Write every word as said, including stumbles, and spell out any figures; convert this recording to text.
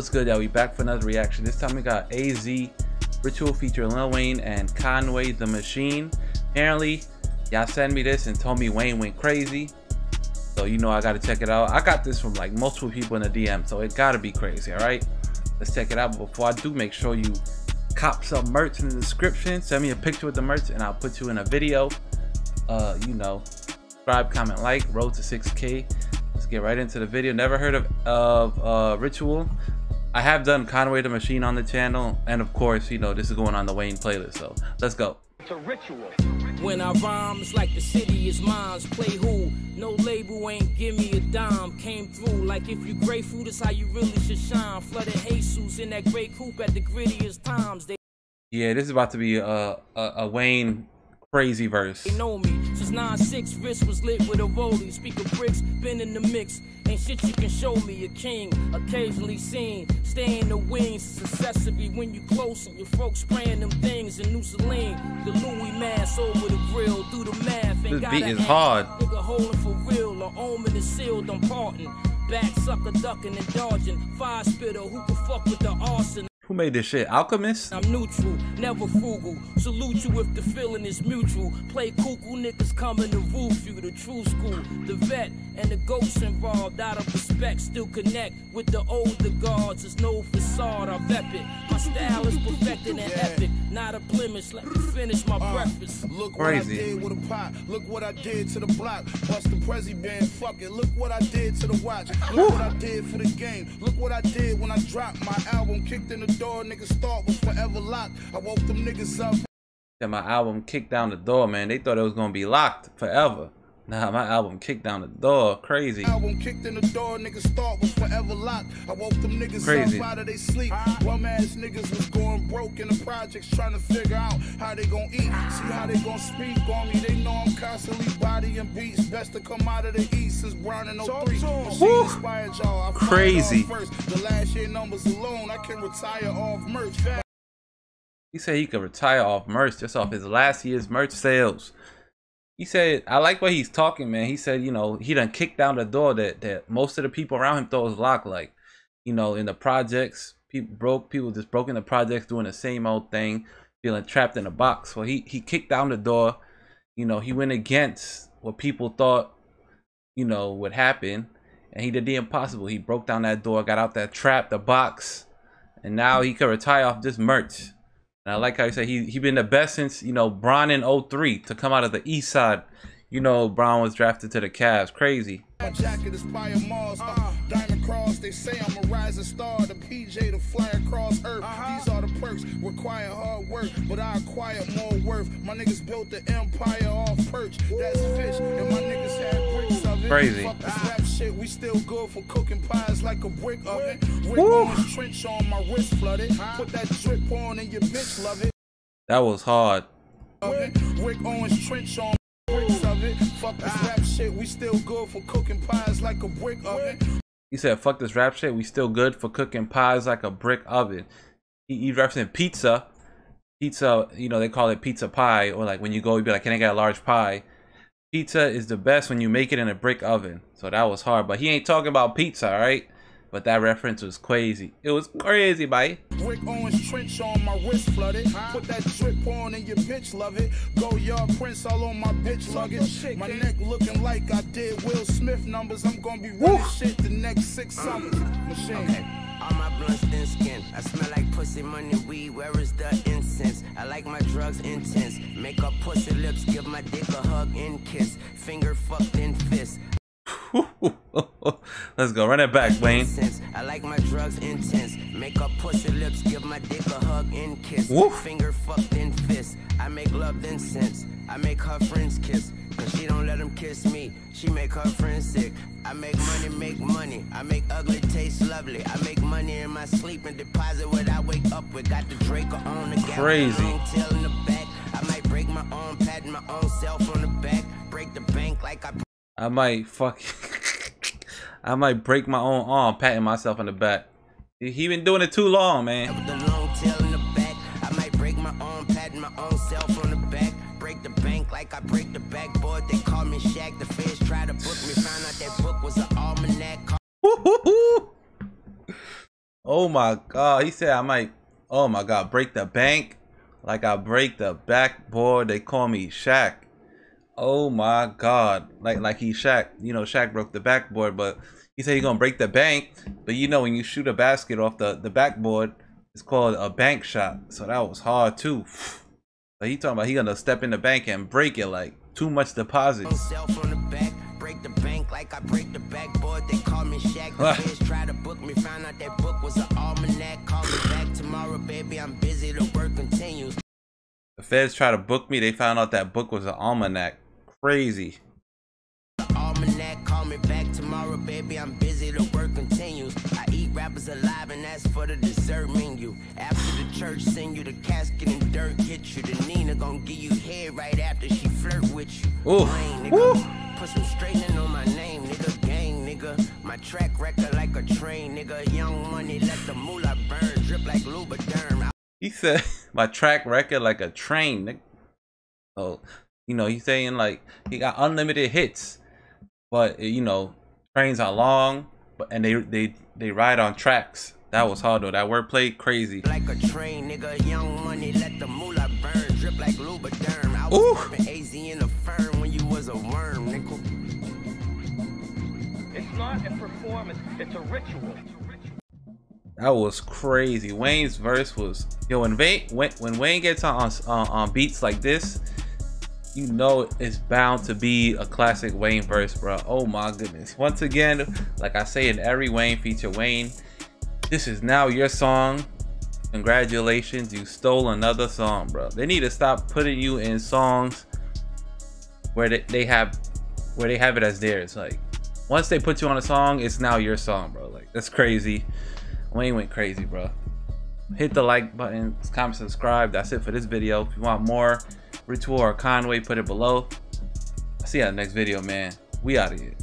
What's good, y'all? We back for another reaction. This time we got A Z, Ritual featuring Lil Wayne and Conway the Machine. Apparently, y'all sent me this and told me Wayne went crazy. So you know I gotta check it out. I got this from like multiple people in the D M, so it gotta be crazy, all right? Let's check it out. But before I do, make sure you cop some merch in the description. Send me a picture with the merch and I'll put you in a video. Uh, you know, subscribe, comment, like, road to six K. Let's get right into the video. Never heard of, of uh, Ritual. I have done Conway the Machine on the channel, and of course, you know, this is going on the Wayne playlist, so let's go. It's a ritual. When I rhyme, it's like the city is mine. Play who? No label ain't give me a dime. Came through like if you grateful, that's how you really should shine. Flooded Jesus in that great coupe at the grittiest times. They yeah, this is about to be a, a, a Wayne crazy verse. They know me. Since nine six, wrist was lit with a rollie. Speak of bricks, been in the mix. Ain't shit you can show me. A king, occasionally seen. Stay in the wings, success to be when you close. And your folks spraying them things in New Zealand. The Louis mask over the grill, through the math. This beat is hard. Nigga holding for real, or omen is sealed, I'm parting. Back sucker ducking and dodging. Fire spitter, who can fuck with the arson? Who made this shit? Alchemist? I'm neutral, never frugal. Salute you if the feeling is mutual. Play cuckoo, niggas coming to roof you. The true school, the vet, and the ghosts involved. Out of respect, still connect with the older guards. There's no facade, I rep it. My style is perfected and epic. Not a blemish, let me finish my uh, breakfast. Look crazy. What I did with a pot. Look what I did to the block. Bust the Prezi band, fuck it. Look what I did to the watch. Look what I did for the game. Look what I did when I dropped my album. Kicked in the door, niggas thought was forever locked. I woke them niggas up. Yeah, my album kicked down the door, man. They thought it was gonna be locked forever. Nah, my album kicked down the door. Crazy. Album kicked in the door, niggas thought was forever locked. I woke them niggas crazy. Up out of they sleep. Bum ass niggas was going broke in the projects, trying to figure out how they gonna eat, see how they gonna speak on me. They know I'm constantly bodying beats. Best to come out of the east is Brown and oh three. Inspired y'all. Crazy. First. The last year numbers alone, I can retire off merch. He said he could retire off merch, just off his last year's merch sales. He said, I like what he's talking, man. He said, you know, he done kicked down the door that, that most of the people around him thought was locked. Like, you know, in the projects, people broke, people just broke in the projects, doing the same old thing, feeling trapped in a box. Well, he, he kicked down the door. You know, he went against what people thought, you know, would happen. And he did the impossible. He broke down that door, got out that trap, the box. And now he could retire off this merch. And I like how you say he he been the best since, you know, Bron in oh three to come out of the east side. You know, Bron was drafted to the Cavs. Crazy. Jacket is by Mars, uh, diamond cross. They say I'm a rising star. The P J to fly across earth. Uh-huh. These are the perks. Require hard work, but I acquire more worth. My niggas built the empire off perch. That's fish, and my niggas had bricks of it. Crazy. Fuck this rap shit. We still good for cooking pies like a brick oven. Rick Owens trench on my wrist flooded. Put that drip on and your bitch love it. That was hard. Rick Owens trench on. Fuck this rap shit, we still good for cooking pies like a brick oven. He said, fuck this rap shit, we still good for cooking pies like a brick oven. He, he referencing pizza. Pizza, you know, they call it pizza pie. Or like when you go, you be like, can I get a large pie? Pizza is the best when you make it in a brick oven. So that was hard. But he ain't talking about pizza, all right? But that reference was crazy. It was crazy, bye. Rick Owens trench on my wrist flooded. Put that drip on and your bitch love it. Go yard prints all on my bitch luggage. My neck looking like I did Will Smith numbers. I'm gonna be running shit the next six summers. Machine. Okay. All my blunts thin skin. I smell like pussy, money, weed. Where is the incense? I like my drugs intense. Make up pussy lips. Give my dick a hug and kiss. Finger fucked in fist. Let's go, run it back, Wayne. I like my drugs intense. Make up pussy lips, give my dick a hug and kiss. Woo. Finger fucked in fist. I make love then sense. I make her friends kiss. Cause she don't let them kiss me. She make her friends sick. I make money, make money. I make ugly taste lovely. I make money in my sleep and deposit what I wake up with. Got the Drake on the gap. Crazy. Tail in the back. I might break my own pat my own self on the back. Break the bank like I I might fuck. I might break my own arm, patting myself in the back. He been doing it too long, man. With the long tail in the back, I might break my arm, patting my own self on the back. Break the bank like I break the backboard. They call me Shaq. The feds try to book me, found out that book was an almanac. Oh my God, he said I might, oh my God, break the bank like I break the backboard. They call me Shaq. Oh my God, like like he Shaq, you know, Shaq broke the backboard, but he said he's gonna break the bank. But you know, when you shoot a basket off the, the backboard, it's called a bank shot. So that was hard too. But he talking about he gonna step in the bank and break it like too much deposits. The bank like I break the backboard, they call me Shaq. The kids try to book me, found out that book was an almanac. Call me back tomorrow, baby, I'm busy, the work continues. The feds try to book me, they found out that book was an almanac. Crazy. The almanac, call me back tomorrow, baby, I'm busy, the work continues. I eat rappers alive and ask for the dessert menu. After the church, send you the casket and dirt, hit you. The Nina gonna give you head right after she flirt with you. Ooh. Rain, nigga. Ooh. Put some straightening on my name, nigga, gang, nigga. My track record like a train, nigga. Young Money, let the moolah burn, drip like Lubriderm. He said, my track record like a train, nigga. So, you know, he's saying, like, he got unlimited hits. But, you know, trains are long, but and they, they, they ride on tracks. That was hard, though. That wordplay, crazy. Like a train, nigga. Young Money, let the moolah burn, drip like Lubriderm. I was pumping A Z in the firm when you was a worm, nigga. It's not a performance, it's a ritual. That was crazy. Wayne's verse was, yo, when Wayne, when, when Wayne gets on, on on beats like this, you know it's bound to be a classic Wayne verse, bro. Oh my goodness. Once again, like I say in every Wayne feature, Wayne, this is now your song. Congratulations, you stole another song, bro. They need to stop putting you in songs where they, they have where they have it as theirs. Like, once they put you on a song, it's now your song, bro. Like, that's crazy. Wayne went crazy, bro. Hit the like button, comment, subscribe. That's it for this video. If you want more Ritual or Conway, put it below. I'll see you in the next video, man. We out of here.